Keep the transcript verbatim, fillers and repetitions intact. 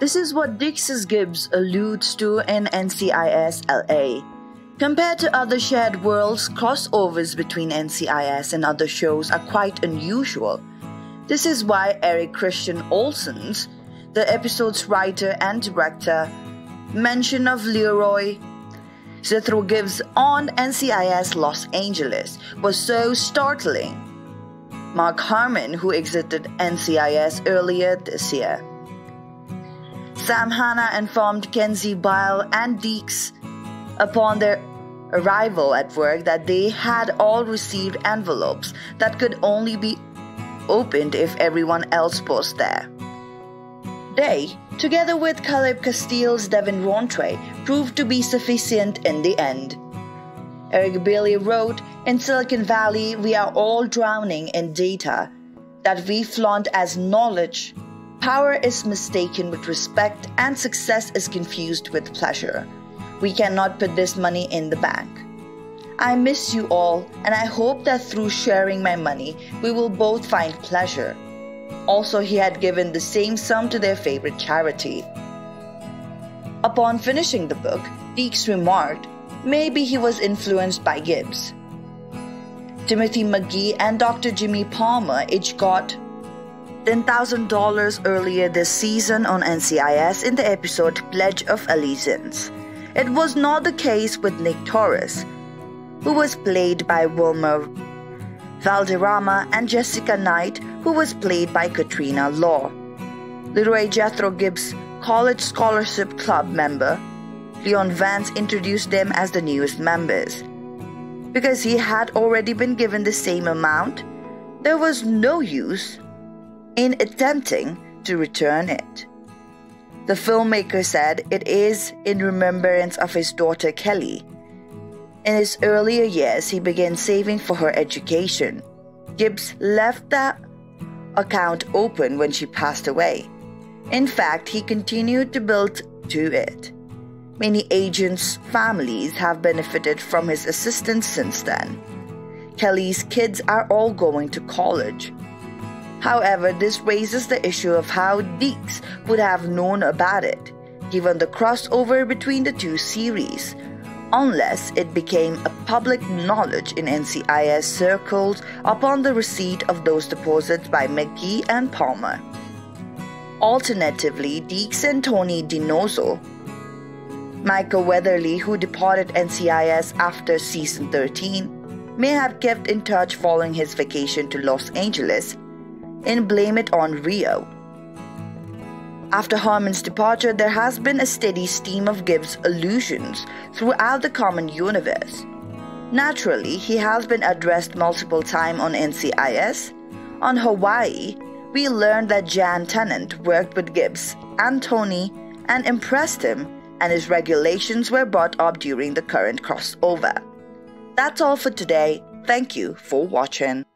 This is what Deeks' Gibbs alludes to in N C I S L A. Compared to other shared worlds, crossovers between N C I S and other shows are quite unusual. This is why Eric Christian Olsen's, the episode's writer and director, mention of Leroy Jethro Gibbs on N C I S Los Angeles was so startling. Mark Harmon, who exited N C I S earlier this year. Sam Hanna informed Kenzie Bile and Deeks upon their arrival at work that they had all received envelopes that could only be opened if everyone else was there. They, together with Caleb Castile's Devin Rontre, proved to be sufficient in the end. Eric Bailey wrote, "In Silicon Valley, we are all drowning in data that we flaunt as knowledge. Power is mistaken with respect and success is confused with pleasure. We cannot put this money in the bank. I miss you all, and I hope that through sharing my money, we will both find pleasure." Also, he had given the same sum to their favorite charity. Upon finishing the book, Deeks remarked, maybe he was influenced by Gibbs. Timothy McGee and Doctor Jimmy Palmer each got ten thousand dollars earlier this season on N C I S in the episode Pledge of Allegiance. It was not the case with Nick Torres, who was played by Wilmer Valderrama, and Jessica Knight, who was played by Katrina Law. Leroy Jethro Gibbs, College Scholarship Club member, Leon Vance introduced them as the newest members. Because he had already been given the same amount, there was no use in attempting to return it. The filmmaker said it is in remembrance of his daughter Kelly. In his earlier years, he began saving for her education. Gibbs left that account open when she passed away. In fact, he continued to build to it. Many agents' families have benefited from his assistance since then. Kelly's kids are all going to college. However, this raises the issue of how Deeks would have known about it, given the crossover between the two series, unless it became a public knowledge in N C I S circles upon the receipt of those deposits by McGee and Palmer. Alternatively, Deeks and Tony DiNozzo, Michael Weatherly, who departed N C I S after season thirteen, may have kept in touch following his vacation to Los Angeles and blame it on Rio. After Harmon's departure, there has been a steady stream of Gibbs' allusions throughout the common universe. Naturally, he has been addressed multiple times on N C I S. On Hawaii, we learned that Jan Tennant worked with Gibbs and Tony and impressed him, and his regulations were brought up during the current crossover. That's all for today. Thank you for watching.